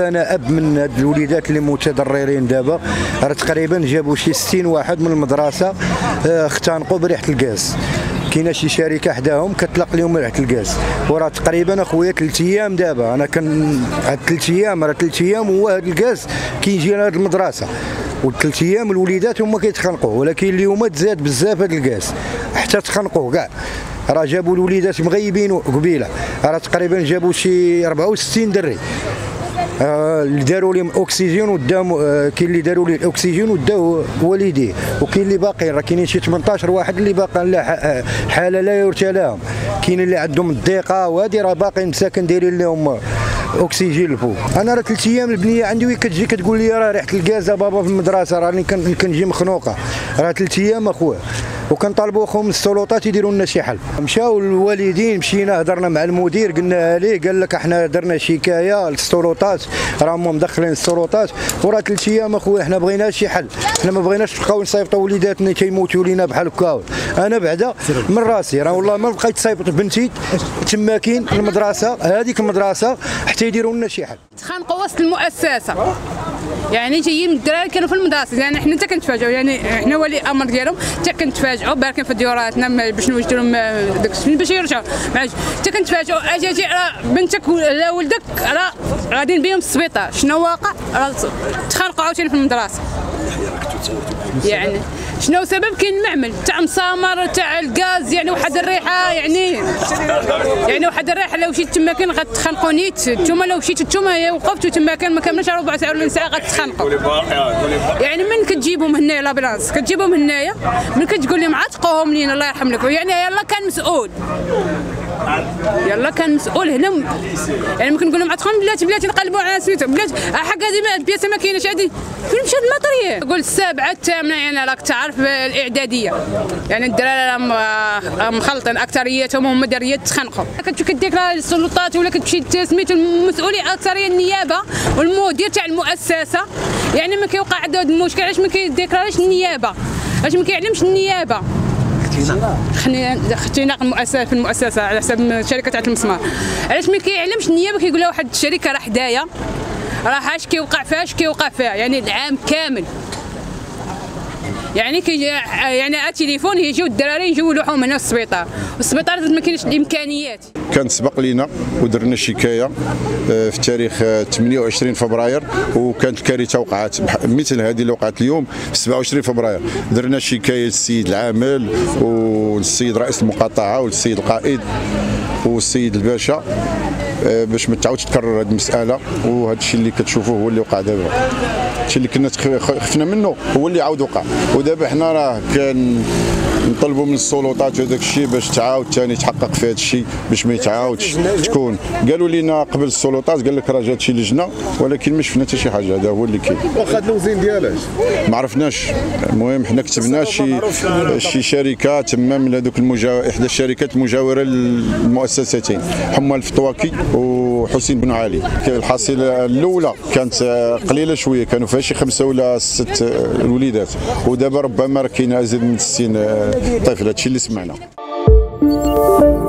انا اب من هاد الوليدات اللي متضررين دابا، راه تقريبا جابوا شي 60 واحد من المدرسه اختنقوا بريحه الغاز. كاينه شي شركه حداهم كتلق لهم ريحه الغاز، وراه تقريبا اخويا 3 ايام دابا. انا كان هاد 3 ايام هو هاد الغاز كيجي لهاد المدرسه، والثلاث ايام الوليدات هما كيتخنقوه، ولكن اليوم تزاد بزاف هاد الغاز حتى تخنقوه كاع. راه جابوا الوليدات مغيبين قبيله، راه تقريبا جابوا شي 64 دري اللي داروا لهم اكسجين وداو، كاين اللي داروا ليه الاكسجين وداو والديه، وكاين اللي باقيين، راه كاينين شي 18 واحد اللي باقا حاله لا يرثى لهم. كاين اللي عندهم الضيقه وهادي راه باقيين مساكن دايرين لهم اكسجين الفوق. انا راه 3 ايام البنيه عندي وي كتجي كتقول لي راه ريحه الكازا بابا في المدرسه، راني كنجي مخنوقه. راه 3 ايام اخويا، وكنطالبوا خوهم من السلطات يديروا لنا شي حل. مشاو الوالدين، مشينا هضرنا مع المدير، قلنا ليه، قال لك احنا درنا شكايه للسلطات، راهم مدخلين السلطات، وراه 3 ايام اخويا حنا بغينا شي حل، حنا ما بغيناش نبقاو نصيفطوا وليداتنا كيموتوا لينا بحال هكا. انا بعدا من راسي راه والله ما بقيت صيفط بنتي تماكين المدرسه، هذيك المدرسه، حتى يديروا لنا شي حل. تخانقوا وسط المؤسسه، يعني جايين من الدراري كانوا في المدرسه، يعني حنا حتى كنتفاجئوا، يعني حنا ولي الامر ديالهم حتى كنتفاجئوا باركين في ديوراتنا باش نوجدوا لهم داك الشيء باش يرجعوا معاش. حتى كنتفاجئوا اجاجي راه بنتك ولا ولدك راه غاديين بهم للسبيطار، شنو واقع؟ راه تخانقوا عاوتاني في المدرسه. يعني شنو سبب؟ كاين المعمل تاع مسامر تاع الغاز، يعني واحد الريحه، يعني واحد الريحه. لو مشيت تما كان غتخنقوا نيت نتوما، لو مشيت نتوما وقفتوا تما كان ما كملش ربع ساعه ولا ساعه غتخنقوا. يعني من كتجيبهم هنايا لا بلاص كتجيبهم هنايا، من كتقول لهم عتقوهم لينا الله يرحم لكم، يعني يلا كان مسؤول، يلا كان مسؤول هنا، يعني ممكن نقول لهم عتقوهم بلاتي بلاتي نقلبوا على سميتهم بلاتي حق هذه ما البياسه ما كايناش هذه فين مشات الماتريال. قول السابعه الثامنه، يعني راك تعرف الاعداديه، يعني الدراري مخلطين اكثريتهم هما داريات تخنقوا. كتمشي كديك راه السلطات ولا كتمشي سميتو المسؤولين اكثريه النيابه والمدير تاع المؤسسه، يعني ما كيوقع عندو هذا المشكل. علاش ما كيديكراش النيابه؟ علاش ما كيعلمش النيابه؟ اختناق المؤسسه في المؤسسه على حسب شركه تاع المسمار. علاش ما كيعلمش النيابه؟ كيقول لها واحد الشركه راه حدايا راه اش كيوقع فيها اش كيوقع فيها، يعني العام كامل، يعني يعني على التليفون يجيو الدراري يجولوهم هنا في السبيطار، والسبيطار ما كاينش الامكانيات. كان سبق لينا ودرنا شكايه في تاريخ 28 فبراير، وكانت الكارثه وقعت مثل هذه اللي وقعت اليوم 27 فبراير. درنا شكايه للسيد العامل والسيد رئيس المقاطعه والسيد القائد والسيد الباشا باش ما تعاودش تكرر هذه المساله، وهذا الشيء اللي كتشوفوه هو اللي وقع دابا. الشيء اللي كنا خفنا منه هو اللي عاود وقع، ودابا حنا راه كنطلبوا من السلطات وداك الشيء باش تعاود ثاني تحقق في هذا الشيء باش ما يتعاودش. تكون قالوا لنا قبل السلطات قال لك راه جات شي لجنه، ولكن ما شفنا حتى شي حاجه. هذا هو اللي كاين. واخا اللوزين ديالاش ما عرفناش. المهم حنا كتبنا شي شركه تما من هذوك احدى الشركات المجاوره للمؤسستين، حمال الفتواكي وحسين بن علي. الحصيله الاولى كانت قليله شويه، كانوا فيها شي 5 ولا 6 الوليدات، ودابا ربما راه كاين ازيد من 60 طفل. هادشي اللي سمعنا.